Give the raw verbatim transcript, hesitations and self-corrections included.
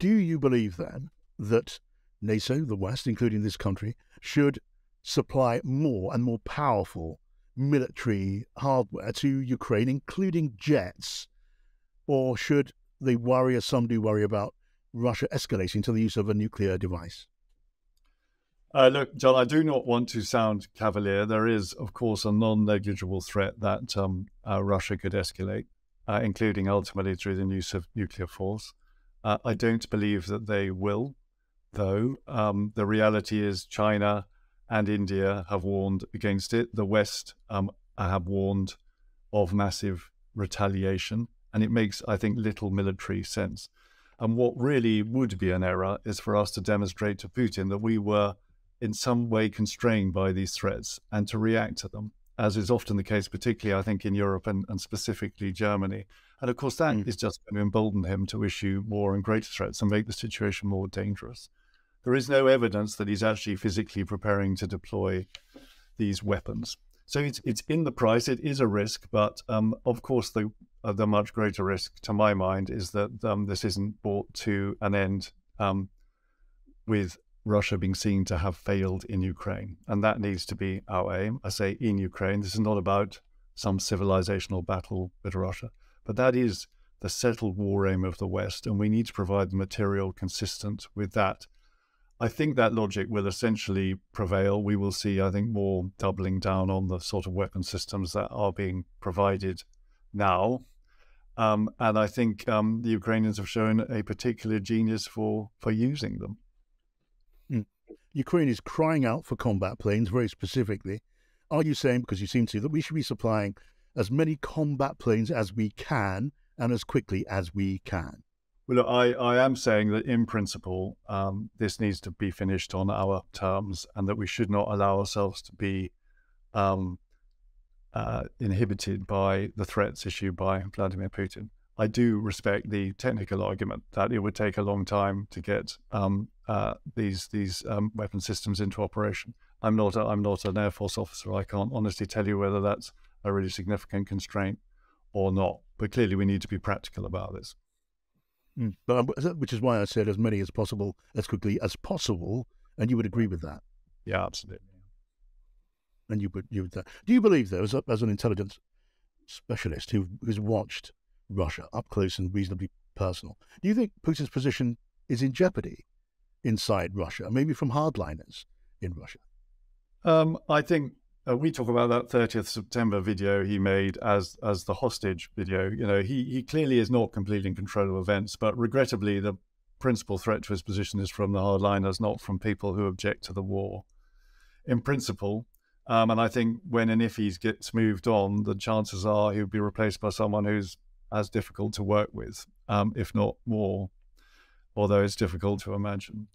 Do you believe then that NATO, the West, including this country, should supply more and more powerful military hardware to Ukraine, including jets? Or should they worry, as some do worry, about Russia escalating to the use of a nuclear device? Uh, look, John, I do not want to sound cavalier. There is, of course, a non-negligible threat that um, uh, Russia could escalate, uh, including ultimately through the use of nuclear force. Uh, I don't believe that they will, though. Um, the reality is China and India have warned against it. The West um, have warned of massive retaliation, and it makes, I think, little military sense. And what really would be an error is for us to demonstrate to Putin that we were in some way constrained by these threats and to react to them, as is often the case, particularly, I think, in Europe and, and specifically Germany. And of course, that mm. is just going to embolden him to issue more and greater threats and make the situation more dangerous. There is no evidence that he's actually physically preparing to deploy these weapons. So it's, it's in the price, it is a risk, but um, of course, the, uh, the much greater risk, to my mind, is that um, this isn't brought to an end um, with Russia being seen to have failed in Ukraine. And that needs to be our aim. I say in Ukraine, this is not about some civilizational battle with Russia, but that is the settled war aim of the West. And we need to provide material consistent with that. I think that logic will essentially prevail. We will see, I think, more doubling down on the sort of weapon systems that are being provided now. Um, and I think um, the Ukrainians have shown a particular genius for, for using them. Mm. Ukraine is crying out for combat planes, very specifically. Are you saying, because you seem to, that we should be supplying as many combat planes as we can and as quickly as we can? Well, look, I, I am saying that in principle, um, this needs to be finished on our terms and that we should not allow ourselves to be um, uh, inhibited by the threats issued by Vladimir Putin. I do respect the technical argument that it would take a long time to get um, uh, these these um, weapon systems into operation. I'm not a, I'm not an Air Force officer. I can't honestly tell you whether that's a really significant constraint or not. But clearly, we need to be practical about this. Mm. But, which is why I said as many as possible, as quickly as possible, and you would agree with that. Yeah, absolutely. And you would you would. Do you believe, though, as a, as an intelligence specialist who who's watched Russia up close and reasonably personal, do you think Putin's position is in jeopardy inside Russia, maybe from hardliners in Russia? Um, I think uh, we talk about that thirtieth September video he made as as the hostage video. You know, he, he clearly is not completely in control of events, but regrettably, the principal threat to his position is from the hardliners, not from people who object to the war. In principle, um, and I think when and if he gets moved on, the chances are he'll be replaced by someone who's as difficult to work with, um, if not more, although it's difficult to imagine.